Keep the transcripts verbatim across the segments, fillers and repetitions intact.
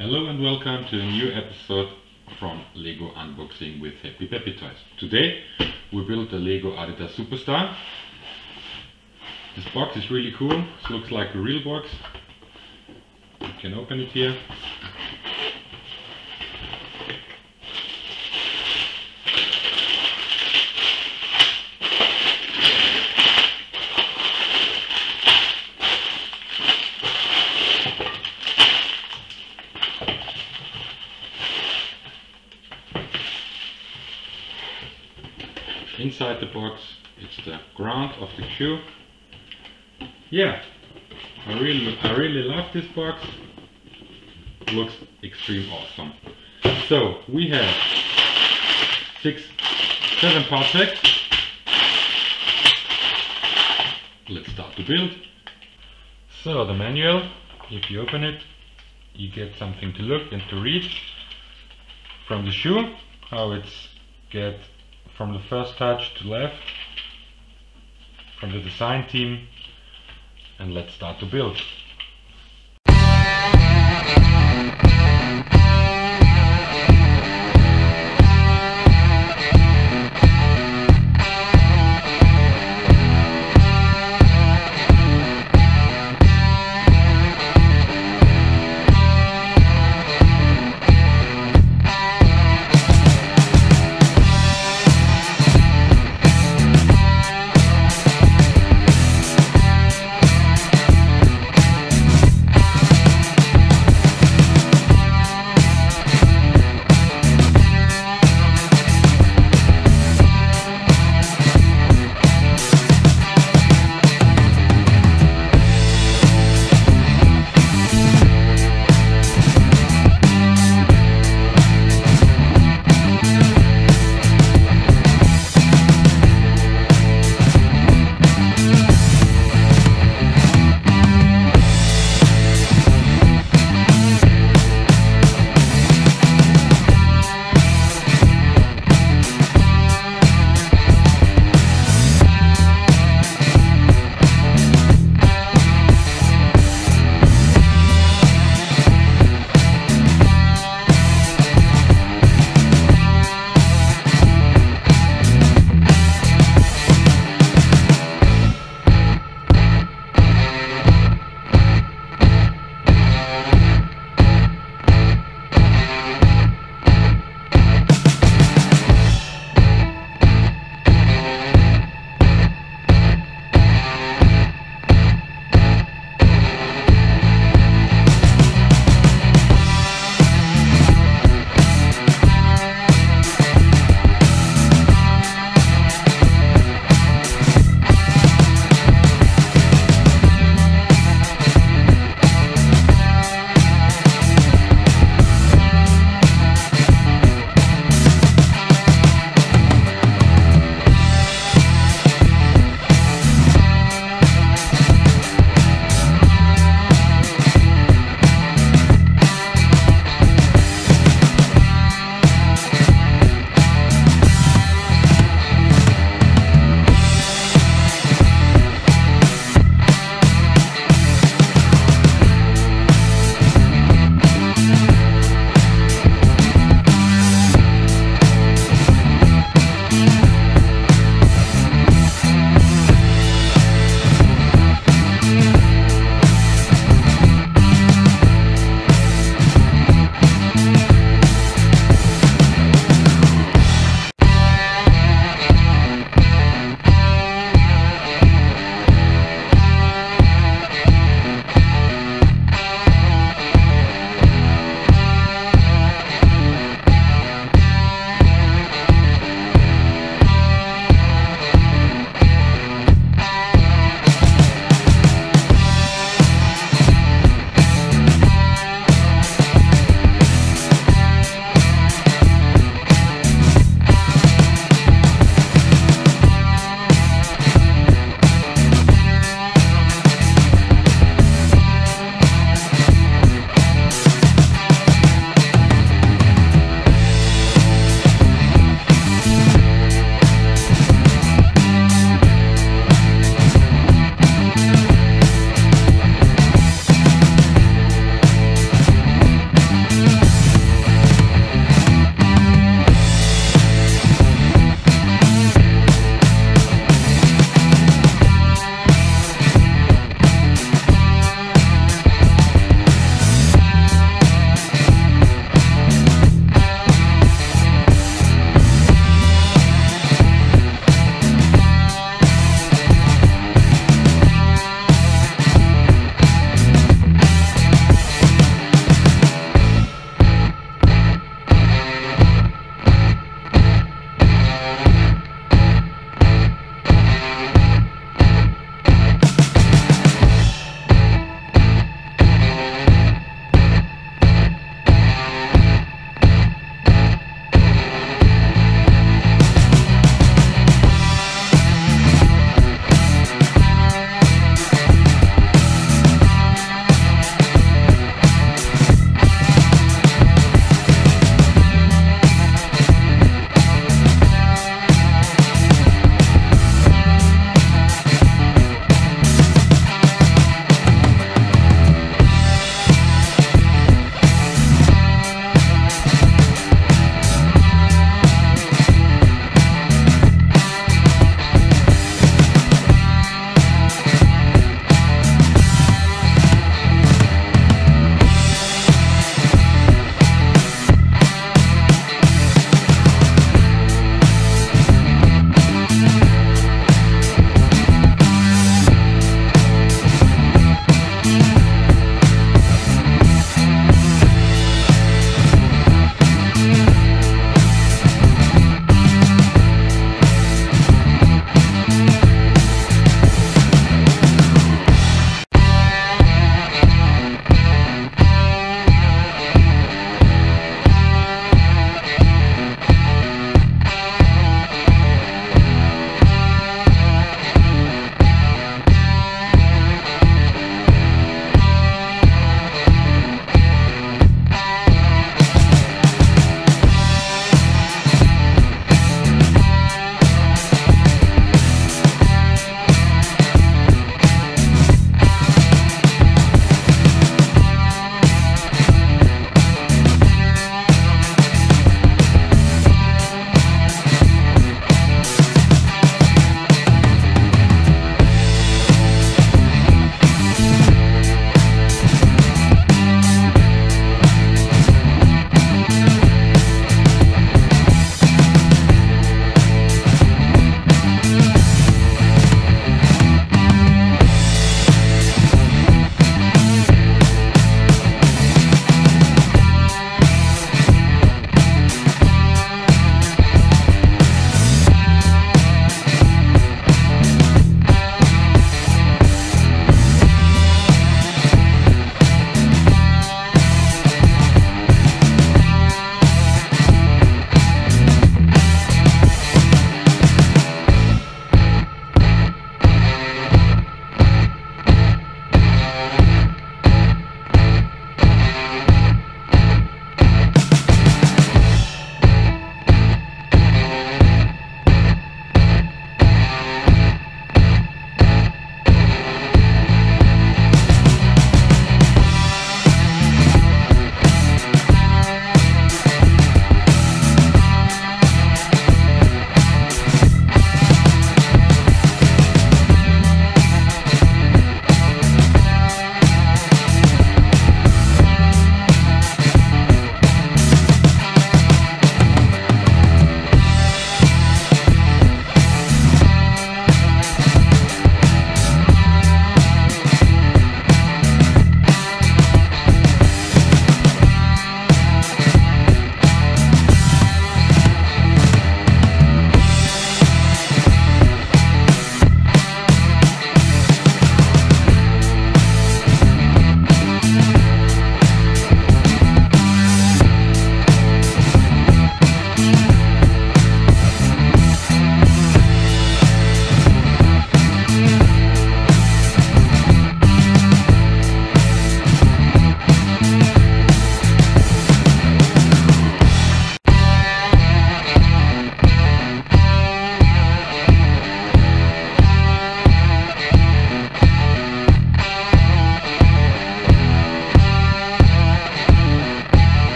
Hello and welcome to a new episode from Lego Unboxing with Happy Pappy Toys. Today we built a Lego Adidas Superstar. This box is really cool. It looks like a real box. You can open it here. Inside the box, it's the ground of the cube. Yeah, I really, I really love this box. It looks extreme awesome. So we have six, seven part packs. Let's start to build. So the manual, if you open it, you get something to look and to read from the shoe. How it's get. From the first touch to left, from the design team, and let's start to build.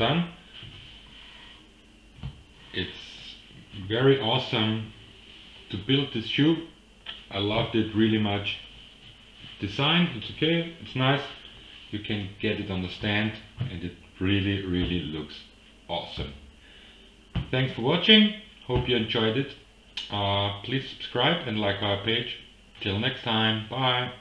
done. It's very awesome to build this shoe. I loved it really much. Designed, it's okay, it's nice. You can get it on the stand and it really, really looks awesome. Thanks for watching. Hope you enjoyed it. Uh, please subscribe and like our page. Till next time, bye.